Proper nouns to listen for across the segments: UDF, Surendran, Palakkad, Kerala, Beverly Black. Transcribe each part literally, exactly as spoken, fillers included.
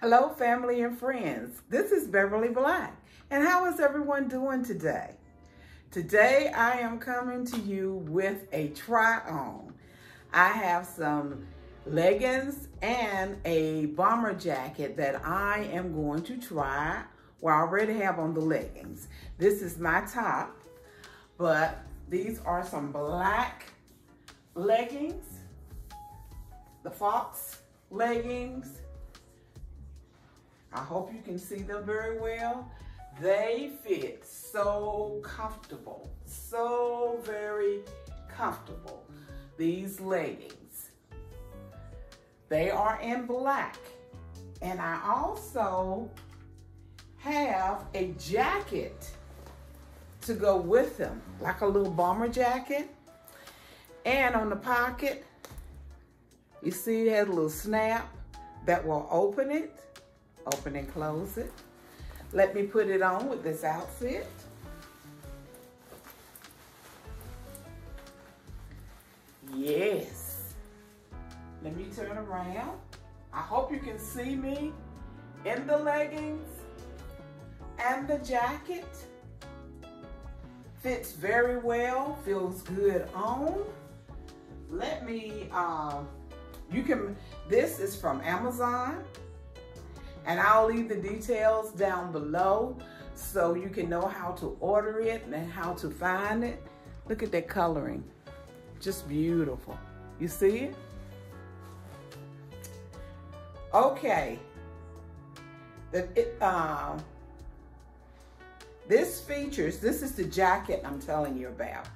Hello, family and friends. This is Beverly Black, and how is everyone doing today? Today, I am coming to you with a try-on. I have some leggings and a bomber jacket that I am going to try. Well, I already have on the leggings. This is my top, but these are some black leggings, the fox leggings. I hope you can see them very well. They fit so comfortable, so very comfortable, these leggings. They are in black. And I also have a jacket to go with them, like a little bomber jacket. And on the pocket, you see it has a little snap that will open it. Open and close it. Let me put it on with this outfit. Yes. Let me turn around. I hope you can see me in the leggings and the jacket. Fits very well, feels good on. Let me, uh, you can, this is from Amazon. And I'll leave the details down below so you can know how to order it and how to find it. Look at that coloring. Just beautiful. You see it? Okay. The, it, uh, this features, this is the jacket I'm telling you about.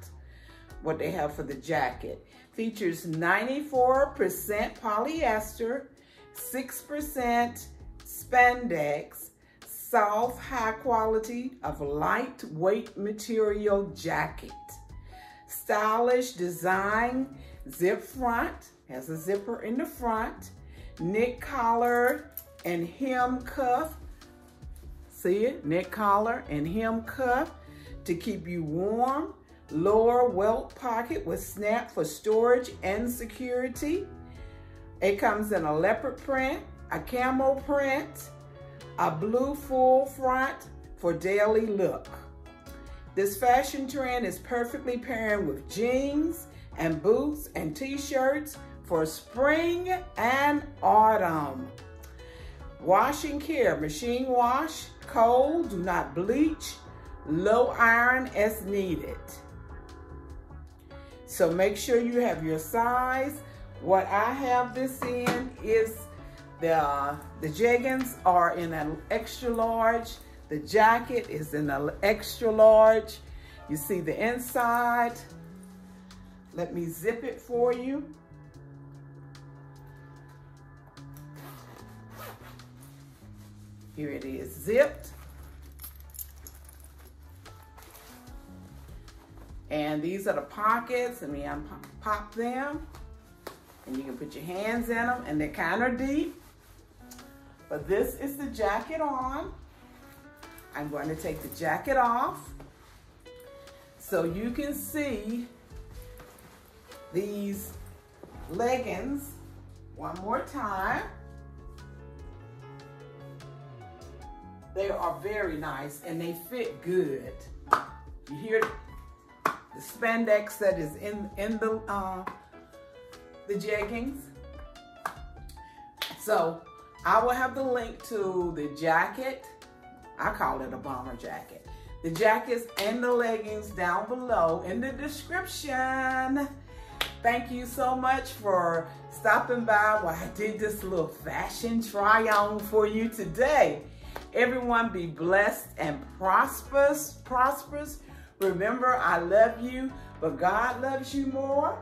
What they have for the jacket. Features ninety-four percent polyester, six percent spandex, soft, high quality of lightweight material jacket. Stylish design, zip front, has a zipper in the front, knit collar and hem cuff. See it? Knit collar and hem cuff to keep you warm. Lower welt pocket with snap for storage and security. It comes in a leopard print, a camel print, a blue full front for daily look. This fashion trend is perfectly pairing with jeans and boots and t-shirts for spring and autumn. Wash and care, machine wash, cold, do not bleach, low iron as needed. So make sure you have your size. What I have this in is The, uh, the jeggings are in an extra large. The jacket is in an extra large. You see the inside. Let me zip it for you. Here it is zipped. And these are the pockets. Let me pop them. And you can put your hands in them, and they're kind of deep. But this is the jacket on. I'm going to take the jacket off so you can see these leggings one more time. They are very nice and they fit good. You hear the spandex that is in, in the, uh, the jeggings. So, I will have the link to the jacket. I call it a bomber jacket. The jackets and the leggings down below in the description. Thank you so much for stopping by while I did this little fashion try on for you today. Everyone be blessed and prosperous, prosperous. Remember, I love you, but God loves you more.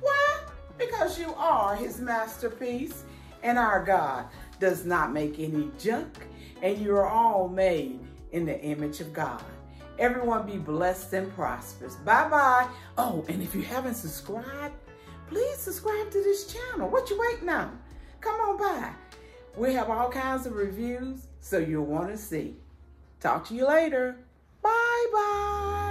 Why? Because you are His masterpiece. And our God does not make any junk, and you are all made in the image of God. Everyone be blessed and prosperous. Bye-bye. Oh, and if you haven't subscribed, please subscribe to this channel. What you waiting on? Come on by. We have all kinds of reviews, so you'll want to see. Talk to you later. Bye-bye.